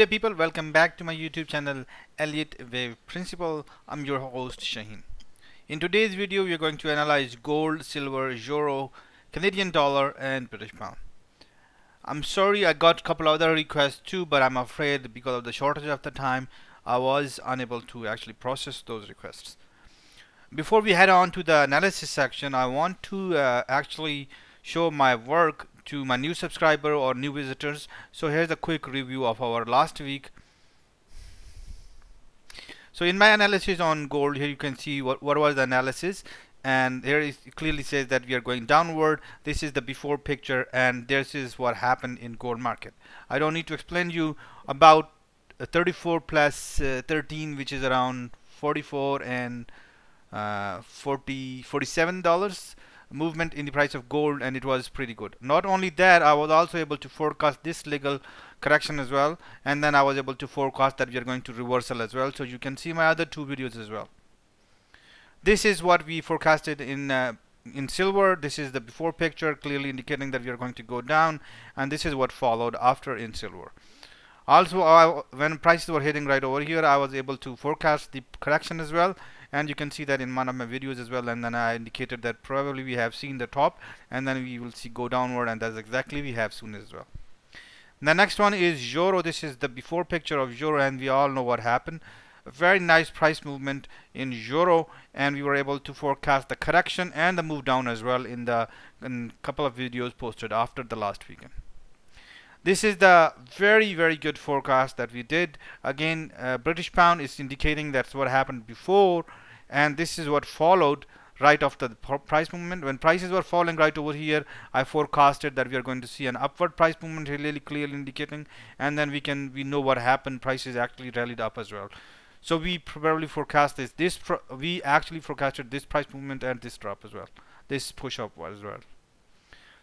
Hey people, welcome back to my YouTube channel Elliot Wave Principle. I'm your host Shaheen. In today's video we are going to analyze gold, silver, euro, Canadian dollar and British pound. I'm sorry, I got a couple other requests too, but I'm afraid because of the shortage of the time I was unable to actually process those requests. Before we head on to the analysis section, I want to actually show my work to my new subscriber or new visitors. So here's a quick review of our last week. So in my analysis on gold, here you can see what was the analysis, and here it clearly says that we are going downward. This is the before picture and this is what happened in gold market. I don't need to explain you about 34 plus 13, which is around 44 and $47 movement in the price of gold, and it was pretty good. Not only that, I was also able to forecast this legal correction as well, and then I was able to forecast that we are going to reversal as well. So you can see my other two videos as well. This is what we forecasted in silver. This is the before picture, clearly indicating that we are going to go down, and this is what followed after in silver. Also, when prices were hitting right over here, I was able to forecast the correction as well, and you can see that in one of my videos as well. And then I indicated that probably we have seen the top and then we will see go downward, and that's exactly we have seen as well. The next one is euro. This is the before picture of euro, and we all know what happened. A very nice price movement in euro, and we were able to forecast the correction and the move down as well in the couple of videos posted after the last weekend. This is the very, very good forecast that we did. Again, British pound is indicating that's what happened before, and this is what followed right after the price movement. When prices were falling right over here, I forecasted that we are going to see an upward price movement, really clearly indicating, and then we know what happened. Prices actually rallied up as well. So we probably forecast we actually forecasted this price movement and this drop as well, this push up as well.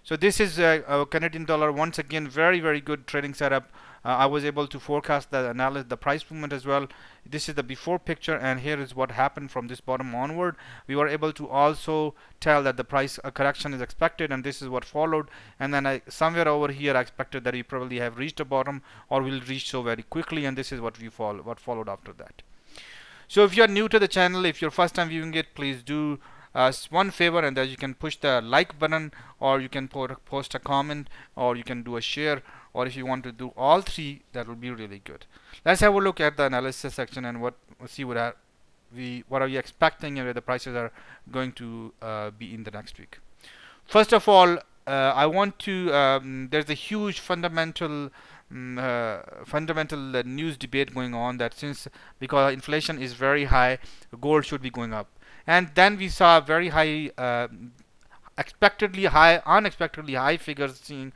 So this is a Canadian dollar. Once again, very, very good trading setup. I was able to forecast the price movement as well. This is the before picture, and here is what happened from this bottom onward. We were able to also tell that the price correction is expected, and this is what followed. And then somewhere over here I expected that we probably have reached a bottom or will reach so very quickly, and this is what followed after that. So if you are new to the channel, if you're first time viewing it, please do one favor, and that you can push the like button, or you can post a comment, or you can do a share, or if you want to do all three, that will be really good. Let's have a look at the analysis section and see what are we expecting and where the prices are going to be in the next week. First of all, I want to there's a huge fundamental news debate going on that because inflation is very high, gold should be going up. And then we saw very high, unexpectedly high figures seeing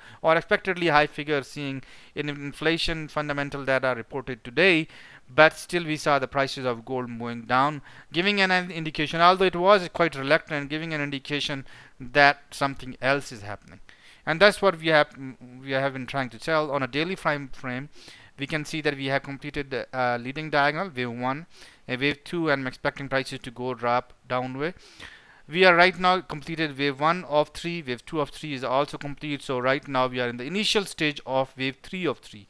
in inflation fundamental data reported today, but still we saw the prices of gold moving down, giving an indication, although it was quite reluctant, giving an indication that something else is happening. And that's what we have been trying to tell. On a daily frame, we can see that we have completed the leading diagonal, wave 1 and wave 2, and I'm expecting prices to go down way. We are right now completed wave 1 of 3, wave 2 of 3 is also complete, so right now we are in the initial stage of wave 3 of 3.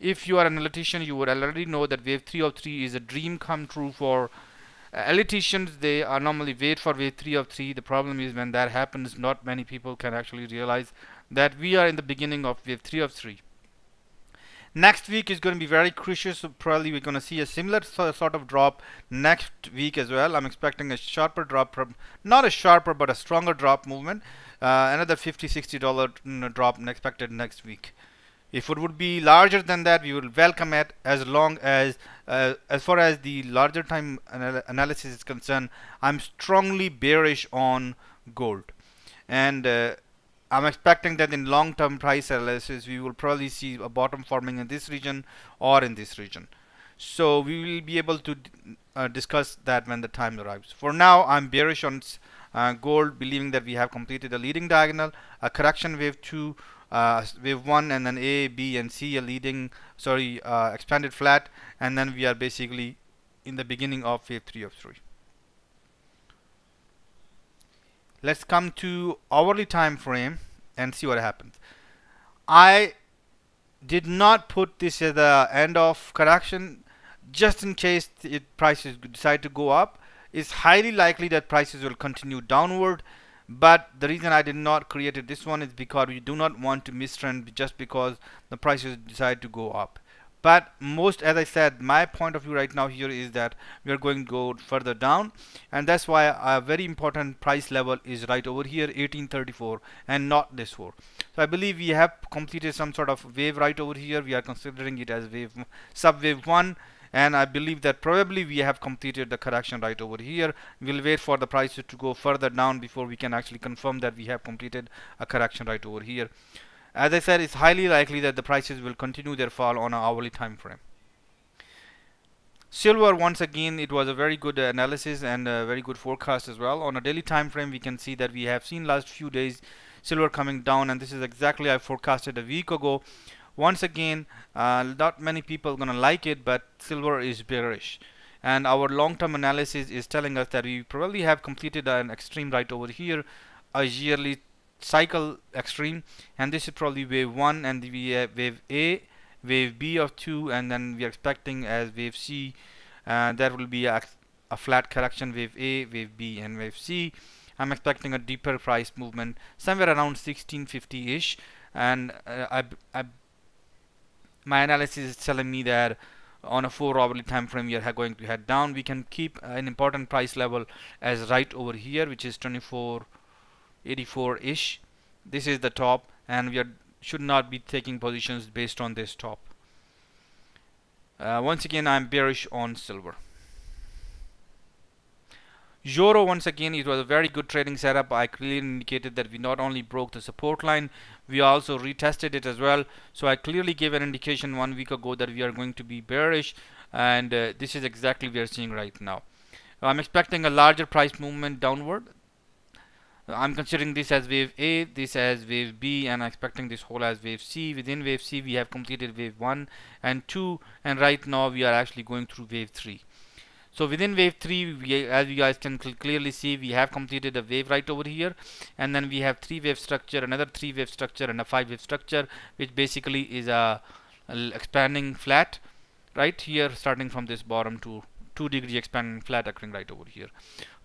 If you are an analytician, you would already know that wave 3 of 3 is a dream come true for analyticians. They are normally wait for wave 3 of 3. The problem is when that happens, not many people can actually realize that we are in the beginning of wave 3 of 3. Next week is going to be very crucial, so probably we're going to see a similar sort of drop next week as well. I'm expecting a sharper drop, not a sharper but a stronger drop movement, another $50–$60 drop expected next week. If it would be larger than that, we would welcome it, as far as the larger time analysis is concerned. I'm strongly bearish on gold, and I'm expecting that in long-term price analysis we will probably see a bottom forming in this region or in this region. So we will be able to discuss that when the time arrives. For now, I'm bearish on gold, believing that we have completed a leading diagonal, a correction wave 2, wave 1, and then A, B, and C, a leading, expanded flat, and then we are basically in the beginning of wave 3 of 3. Let's come to hourly time frame and see what happens. I did not put this at the end of correction just in case prices decide to go up. It's highly likely that prices will continue downward, but the reason I did not create this one is because we do not want to mistrend just because the prices decide to go up. But most, as I said, my point of view right now here is that we are going to go further down, and that's why a very important price level is right over here, 1834, and not this one. So I believe we have completed some sort of wave right over here. We are considering it as wave, sub-wave 1, and I believe that probably we have completed the correction right over here. We'll wait for the price to go further down before we can actually confirm that we have completed a correction right over here. As I said, it's highly likely that the prices will continue their fall on an hourly time frame. Silver, once again, it was a very good analysis and a very good forecast as well. On a daily time frame, we can see that we have seen last few days silver coming down, and this is exactly I forecasted a week ago. Once again, not many people are gonna like it, but silver is bearish, and our long-term analysis is telling us that we probably have completed an extreme right over here, a yearly cycle extreme, and this is probably wave 1, and we have wave A, wave B of 2, and then we are expecting as wave C, and that will be a flat correction, wave A, wave B, and wave C. I'm expecting a deeper price movement somewhere around 1650 ish, and my analysis is telling me that on a 4-hourly time frame we are going to head down. We can keep an important price level as right over here, which is 2484 ish. This is the top, and we should not be taking positions based on this top. Once again, I'm bearish on silver. Euro, once again, it was a very good trading setup. I clearly indicated that we not only broke the support line, we also retested it as well. So I clearly gave an indication 1 week ago that we are going to be bearish, and this is exactly what we are seeing right now. I'm expecting a larger price movement downward. I'm considering this as wave A, this as wave B, and I'm expecting this whole as wave C. Within wave C, we have completed wave 1 and 2, and right now we are actually going through wave 3. So within wave 3, as you guys can clearly see, we have completed a wave right over here, and then we have 3-wave structure, another 3-wave structure, and a 5-wave structure, which basically is a expanding flat right here, starting from this bottom to 2-degree expanding flat occurring right over here.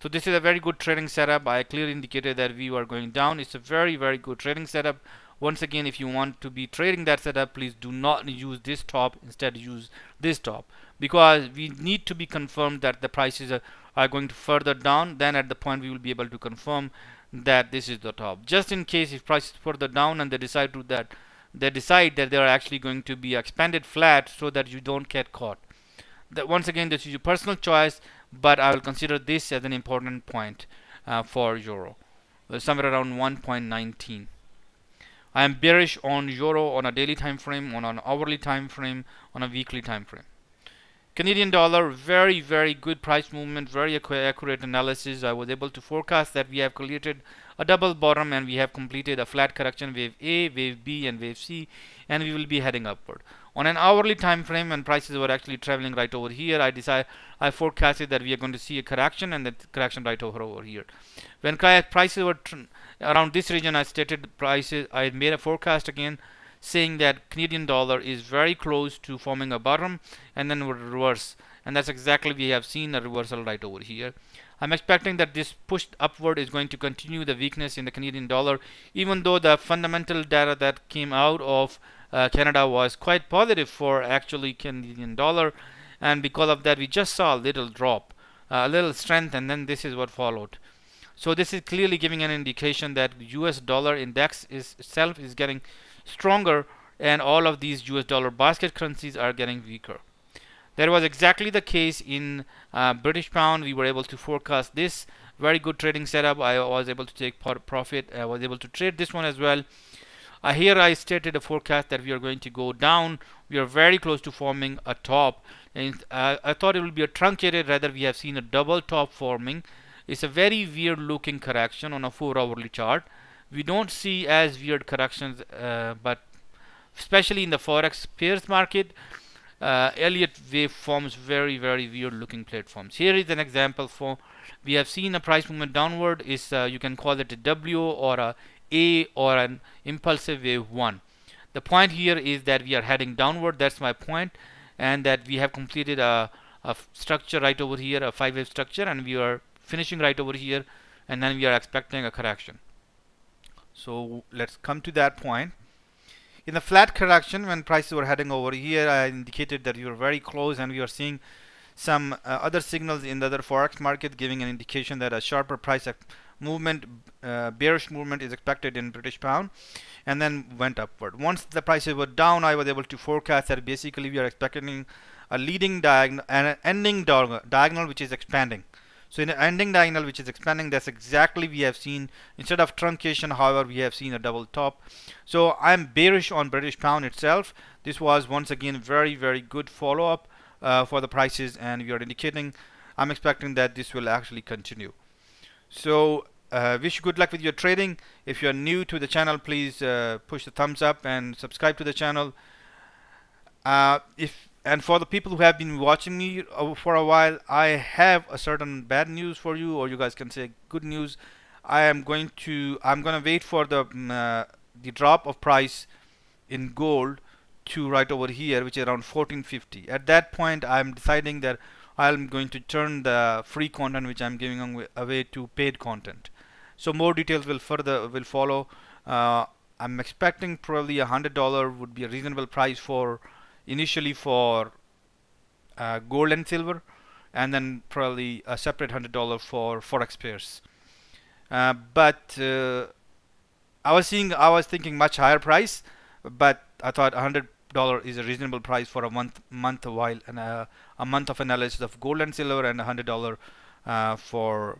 So this is a very good trading setup. I clearly indicated that we were going down. It's a very, very good trading setup. Once again, if you want to be trading that setup, please do not use this top. Instead, use this top, because we need to be confirmed that the prices are going to further down. Then at the point we will be able to confirm that this is the top. Just in case if prices further down and they decide that they are actually going to be expanded flat, so that you don't get caught. That, once again, this is your personal choice, but I will consider this as an important point for euro, somewhere around 1.19. I am bearish on euro on a daily time frame, on an hourly time frame, on a weekly time frame. Canadian dollar, very, very good price movement, very accurate analysis. I was able to forecast that we have created a double bottom, and we have completed a flat correction, wave A, wave B, and wave C, and we will be heading upward. On an hourly time frame, when prices were actually traveling right over here, I forecasted that we are going to see a correction, and that correction right over here. When prices were around this region, I stated prices. I made a forecast again, saying that Canadian dollar is very close to forming a bottom and then would reverse, and that's exactly we have seen a reversal right over here. I'm expecting that this push upward is going to continue the weakness in the Canadian dollar, even though the fundamental data that came out of Canada was quite positive for actually Canadian dollar, and because of that we just saw a little drop, a little strength, and then this is what followed. So this is clearly giving an indication that US dollar index itself is getting stronger, and all of these US dollar basket currencies are getting weaker. That was exactly the case in British pound. We were able to forecast this very good trading setup. I was able to take profit. I was able to trade this one as well. Here I stated a forecast that we are going to go down. We are very close to forming a top, and I thought it will be a truncated, rather we have seen a double top forming. It's a very weird looking correction on a 4-hourly chart. We don't see as weird corrections, but especially in the forex pairs market, Elliott wave forms very, very weird looking platforms. Here is an example for we have seen a price movement downward. Is you can call it a W or a A or an impulsive wave 1. The point here is that we are heading downward. That's my point, and that we have completed a structure right over here, a five-wave structure, and we are finishing right over here, and then we are expecting a correction. So let's come to that point. In the flat correction, when prices were heading over here, I indicated that we were very close, and we are seeing some other signals in the other forex market giving an indication that a sharper price movement, bearish movement, is expected in British pound, and then went upward. Once the prices were down, I was able to forecast that basically we are expecting a leading diagonal and an ending diagonal which is expanding. So in the ending diagonal which is expanding, that's exactly we have seen. Instead of truncation, however, we have seen a double top. So I'm bearish on British pound itself. This was once again very, very good follow-up for the prices, and we are indicating, I'm expecting that this will actually continue. So wish you good luck with your trading. If you're new to the channel, please push the thumbs up and subscribe to the channel. And for the people who have been watching me for a while, I have a certain bad news for you, or you guys can say good news. I'm gonna wait for the drop of price in gold to right over here, which is around 1450. At that point, I'm deciding that I'm going to turn the free content which I'm giving away to paid content. So more details will follow. I'm expecting probably $100 would be a reasonable price for initially for gold and silver, and then probably a separate $100 for forex pairs. I was thinking much higher price, but I thought $100 is a reasonable price for a month while, and a month of analysis of gold and silver, and $100 for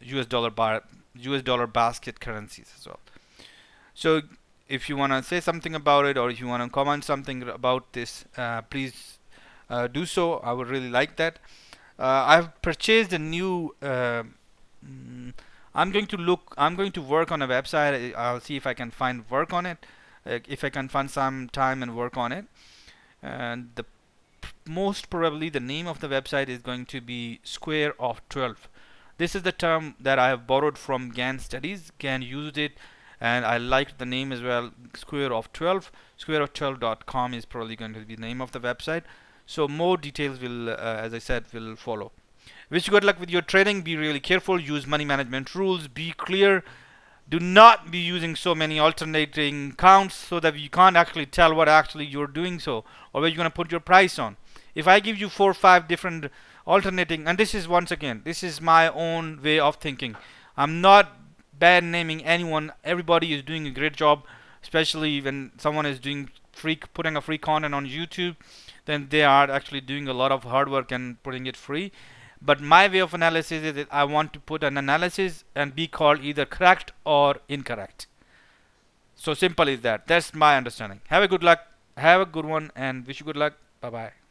US dollar basket currencies as well. So if you want to say something about it, or if you want to comment something about this, please do so. I would really like that. I've purchased a new I'm going to work on a website. I'll see if I can find work on it, if I can find some time and work on it. And the most probably the name of the website is going to be Square of 12. This is the term that I have borrowed from GAN studies. GAN used it, and I liked the name as well, Square of 12. squareof12.com is probably going to be the name of the website. So more details will, as I said, will follow. Wish you good luck with your trading. Be really careful. Use money management rules. Be clear. Do not be using so many alternating counts so that you can't actually tell what actually you're doing, so, or where you're going to put your price on. If I give you 4 or 5 different alternating, and this is, once again, this is my own way of thinking. I'm not bad naming anyone. Everybody is doing a great job, especially when someone is doing putting a free content on YouTube, then they are actually doing a lot of hard work and putting it free. But my way of analysis is that I want to put an analysis and be called either correct or incorrect. So simple is that. That's my understanding. Have a good luck. Have a good one, and wish you good luck. Bye-bye.